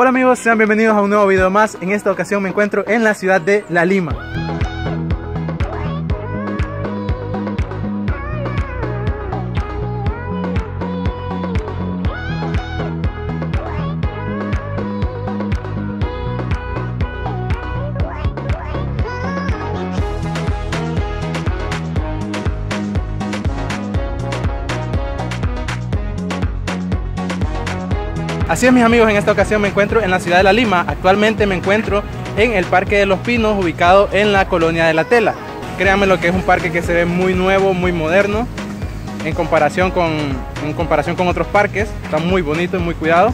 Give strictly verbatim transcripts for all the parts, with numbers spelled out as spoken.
Hola amigos, sean bienvenidos a un nuevo video más. En esta ocasión me encuentro en la ciudad de La Lima. Así es mis amigos, en esta ocasión me encuentro en la ciudad de La Lima. Actualmente me encuentro en el Parque de los Pinos, ubicado en la colonia de La Tela. Créanme lo que es un parque que se ve muy nuevo, muy moderno, en comparación con, en comparación con otros parques. Está muy bonito y muy cuidado.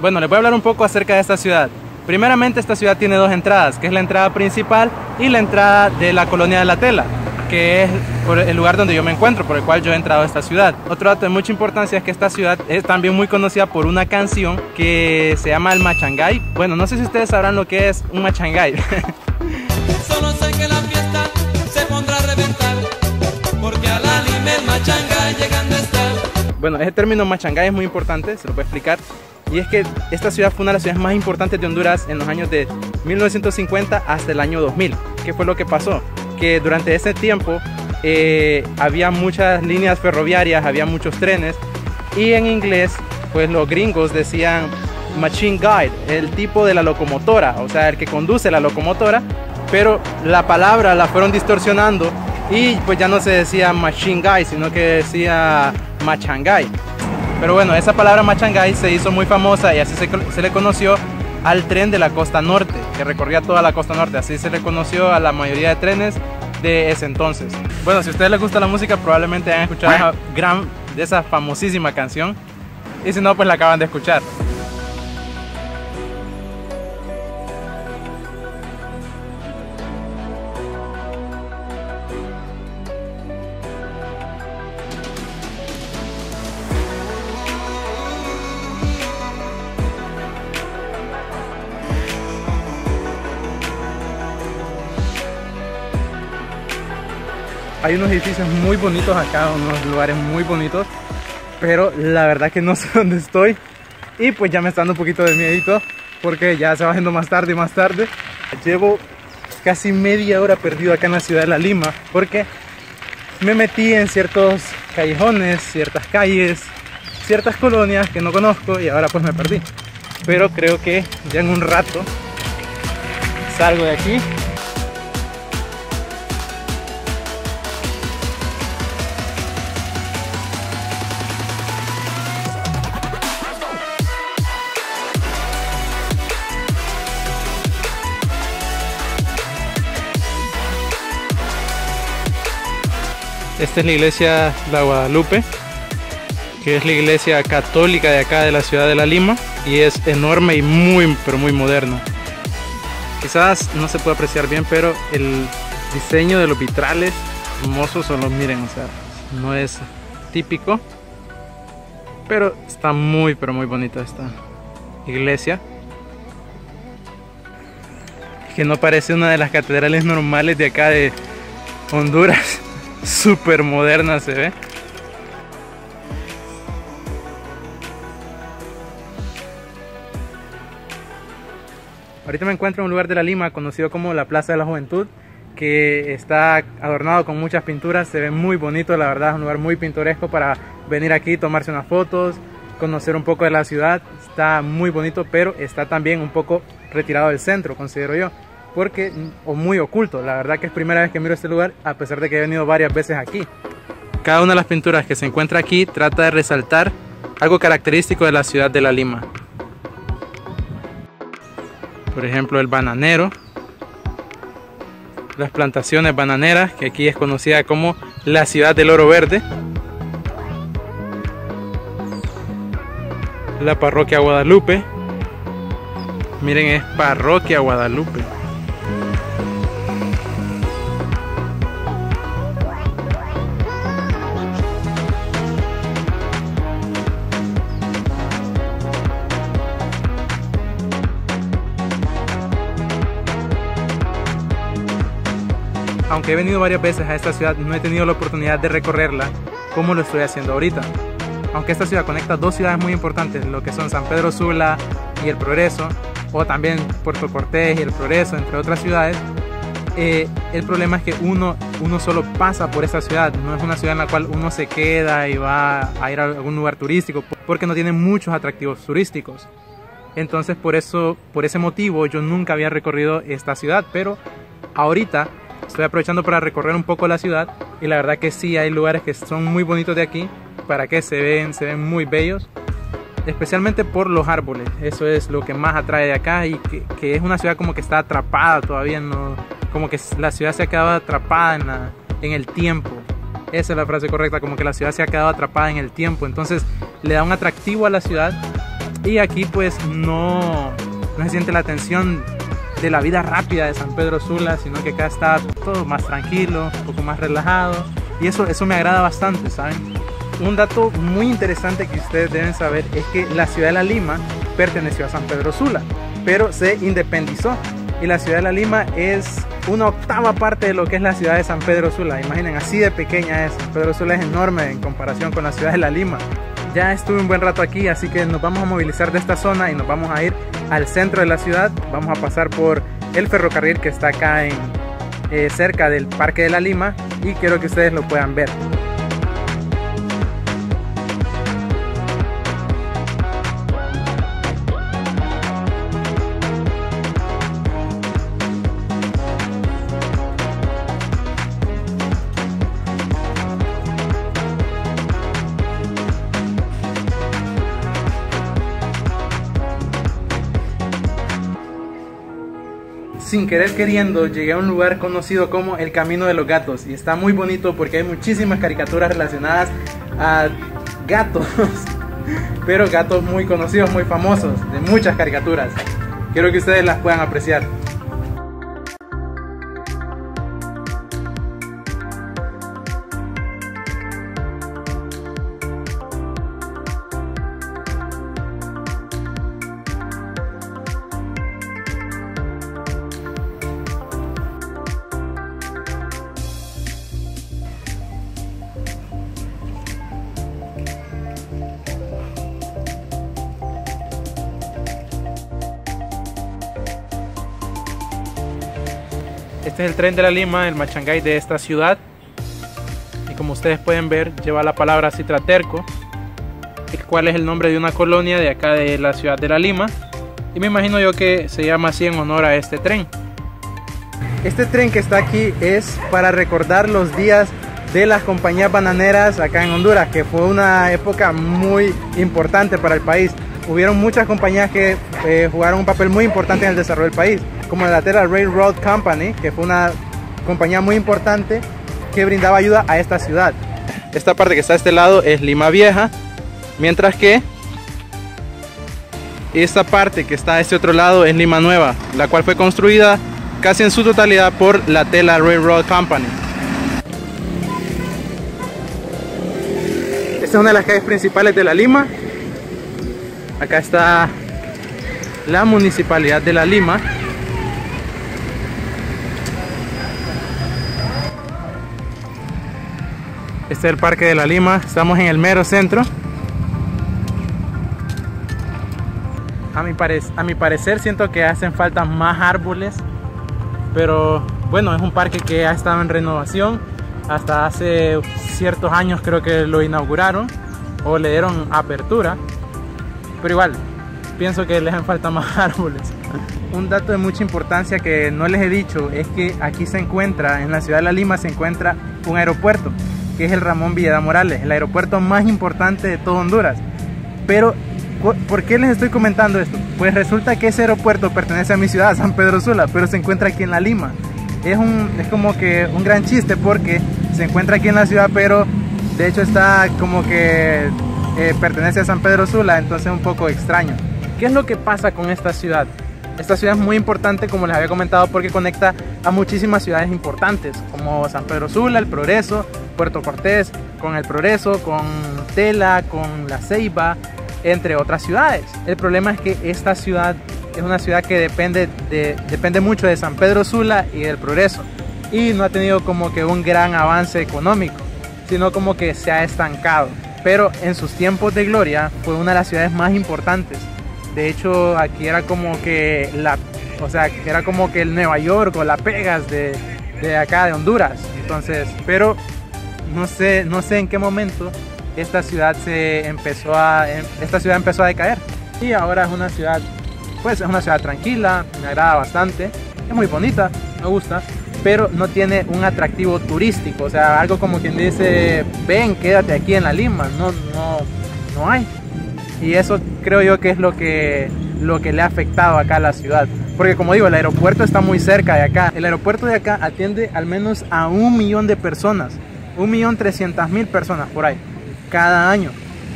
Bueno, les voy a hablar un poco acerca de esta ciudad. Primeramente, esta ciudad tiene dos entradas, que es la entrada principal y la entrada de la colonia de La Tela, que es el lugar donde yo me encuentro, por el cual yo he entrado a esta ciudad. Otro dato de mucha importancia es que esta ciudad es también muy conocida por una canción que se llama el Machangay. Bueno, no sé si ustedes sabrán lo que es un Machangay. Solo sé que la fiesta se pondrá a reventar, porque a La Lima el Machangay llegando está. Bueno, ese término Machangay es muy importante, se lo voy a explicar. Y es que esta ciudad fue una de las ciudades más importantes de Honduras en los años de mil novecientos cincuenta hasta el año dos mil. ¿Qué fue lo que pasó? Que durante ese tiempo eh, había muchas líneas ferroviarias, había muchos trenes. Y en inglés, pues los gringos decían Machine Guide, el tipo de la locomotora, o sea, el que conduce la locomotora. Pero la palabra la fueron distorsionando y pues ya no se decía Machine Guide, sino que decía Machangay. Pero bueno, esa palabra Machangay se hizo muy famosa y así se, se le conoció al tren de la costa norte, que recorría toda la costa norte. Así se le conoció a la mayoría de trenes de ese entonces. Bueno, si a ustedes les gusta la música, probablemente hayan escuchado esa, gran, esa famosísima canción. Y si no, pues la acaban de escuchar. Hay unos edificios muy bonitos acá, unos lugares muy bonitos, pero la verdad que no sé dónde estoy. Y pues ya me está dando un poquito de miedito, porque ya se va haciendo más tarde y más tarde. Llevo casi media hora perdido acá en la ciudad de La Lima, porque me metí en ciertos callejones, ciertas calles, ciertas colonias que no conozco y ahora pues me perdí. Pero creo que ya en un rato salgo de aquí. Esta es la iglesia de la Guadalupe, que es la iglesia católica de acá de la ciudad de La Lima, y es enorme y muy, pero muy moderna. Quizás no se puede apreciar bien, pero el diseño de los vitrales hermosos son los, miren, o sea, no es típico, pero está muy, pero muy bonita esta iglesia. Es que no parece una de las catedrales normales de acá de Honduras. Súper moderna se ve. Ahorita me encuentro en un lugar de La Lima conocido como la Plaza de la Juventud, que está adornado con muchas pinturas. Se ve muy bonito, la verdad es un lugar muy pintoresco para venir aquí, tomarse unas fotos, conocer un poco de la ciudad. Está muy bonito, pero está también un poco retirado del centro, considero yo, porque, o muy oculto. La verdad que es primera vez que miro este lugar, a pesar de que he venido varias veces aquí. Cada una de las pinturas que se encuentra aquí trata de resaltar algo característico de la ciudad de La Lima. Por ejemplo, el bananero, las plantaciones bananeras, que aquí es conocida como la ciudad del oro verde, la parroquia Guadalupe. Miren, es parroquia Guadalupe. aunque he venido varias veces a esta ciudad, no he tenido la oportunidad de recorrerla como lo estoy haciendo ahorita. Aunque esta ciudad conecta dos ciudades muy importantes, lo que son San Pedro Sula y El Progreso, o también Puerto Cortés y El Progreso, entre otras ciudades, eh, el problema es que uno, uno solo pasa por esta ciudad, no es una ciudad en la cual uno se queda y va a ir a algún lugar turístico, porque no tiene muchos atractivos turísticos. Entonces por, eso, por ese motivo yo nunca había recorrido esta ciudad, pero ahorita estoy aprovechando para recorrer un poco la ciudad y la verdad que sí hay lugares que son muy bonitos de aquí, para que se ven, se ven muy bellos, especialmente por los árboles. Eso es lo que más atrae de acá y que, que es una ciudad como que está atrapada todavía, no, como que la ciudad se ha quedado atrapada en, la, en el tiempo. Esa es la frase correcta, como que la ciudad se ha quedado atrapada en el tiempo, entonces le da un atractivo a la ciudad y aquí pues no, no se siente la tensión de la vida rápida de San Pedro Sula, sino que acá está todo más tranquilo, un poco más relajado y eso, eso me agrada bastante, ¿saben? Un dato muy interesante que ustedes deben saber es que la ciudad de La Lima perteneció a San Pedro Sula, pero se independizó y la ciudad de La Lima es una octava parte de lo que es la ciudad de San Pedro Sula. Imaginen, así de pequeña es. San Pedro Sula es enorme en comparación con la ciudad de La Lima. Ya estuve un buen rato aquí, así que nos vamos a movilizar de esta zona y nos vamos a ir al centro de la ciudad. Vamos a pasar por el ferrocarril que está acá en, eh, cerca del Parque de la Lima y quiero que ustedes lo puedan ver. Sin querer queriendo llegué a un lugar conocido como el Camino de los Gatos y está muy bonito porque hay muchísimas caricaturas relacionadas a gatos, pero gatos muy conocidos, muy famosos, de muchas caricaturas. Quiero que ustedes las puedan apreciar. Este es el Tren de la Lima, el Machangay de esta ciudad. Y como ustedes pueden ver, lleva la palabra Citraterco, el cual es el nombre de una colonia de acá de la ciudad de La Lima. Y me imagino yo que se llama así en honor a este tren. Este tren que está aquí es para recordar los días de las compañías bananeras acá en Honduras, que fue una época muy importante para el país. Hubieron muchas compañías que eh, jugaron un papel muy importante en el desarrollo del país, como la Tela Railroad Company, que fue una compañía muy importante que brindaba ayuda a esta ciudad. Esta parte que está a este lado es Lima Vieja, mientras que esta parte que está a este otro lado es Lima Nueva, la cual fue construida casi en su totalidad por la Tela Railroad Company. Esta es una de las calles principales de La Lima. Acá está la Municipalidad de La Lima. Este es el Parque de la Lima, estamos en el mero centro. A mi, a mi parecer siento que hacen falta más árboles, pero bueno, es un parque que ha estado en renovación. Hasta hace ciertos años creo que lo inauguraron o le dieron apertura, pero igual, pienso que les hacen falta más árboles. Un dato de mucha importancia que no les he dicho es que aquí se encuentra, en la ciudad de La Lima se encuentra un aeropuerto, que es el Ramón Villeda Morales, el aeropuerto más importante de todo Honduras. Pero, ¿por qué les estoy comentando esto? Pues resulta que ese aeropuerto pertenece a mi ciudad, San Pedro Sula, pero se encuentra aquí en La Lima. Es, un, es como que un gran chiste porque se encuentra aquí en la ciudad, pero de hecho está como que eh, pertenece a San Pedro Sula, entonces es un poco extraño. ¿Qué es lo que pasa con esta ciudad? Esta ciudad es muy importante, como les había comentado, porque conecta a muchísimas ciudades importantes, como San Pedro Sula, El Progreso, Puerto Cortés, con El Progreso, con Tela, con La Ceiba, entre otras ciudades. El problema es que esta ciudad es una ciudad que depende, de, depende mucho de San Pedro Sula y del Progreso. y no ha tenido como que un gran avance económico, sino como que se ha estancado. Pero en sus tiempos de gloria fue una de las ciudades más importantes. De hecho, aquí era como que la, o sea, era como que el Nueva York o la Pegas de, de acá de Honduras. Entonces, pero no sé, no sé en qué momento esta ciudad se empezó a, esta ciudad empezó a decaer. Y ahora es una ciudad, pues es una ciudad tranquila, me agrada bastante, es muy bonita, me gusta, pero no tiene un atractivo turístico, o sea, algo como quien dice, ven, quédate aquí en La Lima, no, no, no hay. Y eso creo yo que es lo que, lo que le ha afectado acá a la ciudad. Porque como digo, el aeropuerto está muy cerca de acá. El aeropuerto de acá atiende al menos a un millón de personas, un millón trescientas mil personas por ahí, cada año.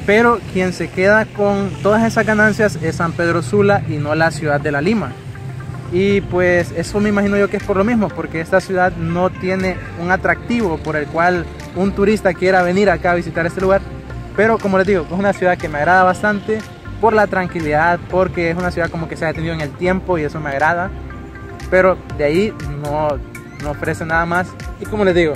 Pero quien se queda con todas esas ganancias es San Pedro Sula y no la ciudad de La Lima. Y pues eso me imagino yo que es por lo mismo, porque esta ciudad no tiene un atractivo por el cual un turista quiera venir acá a visitar este lugar. Pero como les digo, es una ciudad que me agrada bastante por la tranquilidad, porque es una ciudad como que se ha detenido en el tiempo y eso me agrada. Pero de ahí no, no ofrece nada más. Y como les digo,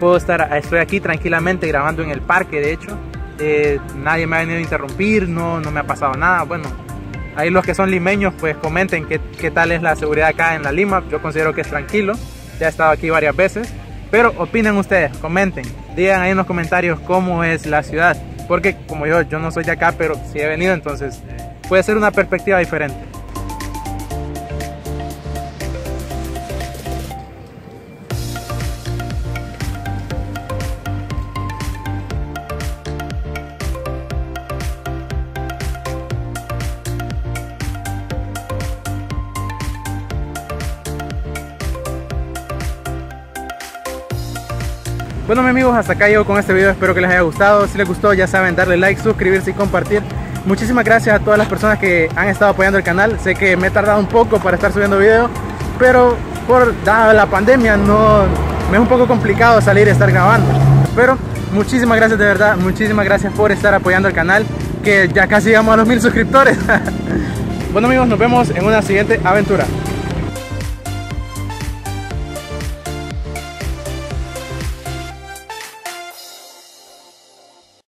puedo estar, estoy aquí tranquilamente grabando en el parque, de hecho. Eh, nadie me ha venido a interrumpir, no, no me ha pasado nada. Bueno, ahí los que son limeños pues comenten qué, qué tal es la seguridad acá en La Lima. Yo considero que es tranquilo, ya he estado aquí varias veces. Pero opinen ustedes, comenten, digan ahí en los comentarios cómo es la ciudad. Porque como yo, yo no soy de acá, pero sí he venido, entonces puede ser una perspectiva diferente. Bueno, mis amigos, hasta acá llego con este video, espero que les haya gustado. Si les gustó, ya saben, darle like, suscribirse y compartir. Muchísimas gracias a todas las personas que han estado apoyando el canal. Sé que me he tardado un poco para estar subiendo videos, pero por dada la pandemia no, me es un poco complicado salir y estar grabando. Pero muchísimas gracias de verdad, muchísimas gracias por estar apoyando el canal, que ya casi llegamos a los mil suscriptores. Bueno amigos, nos vemos en una siguiente aventura.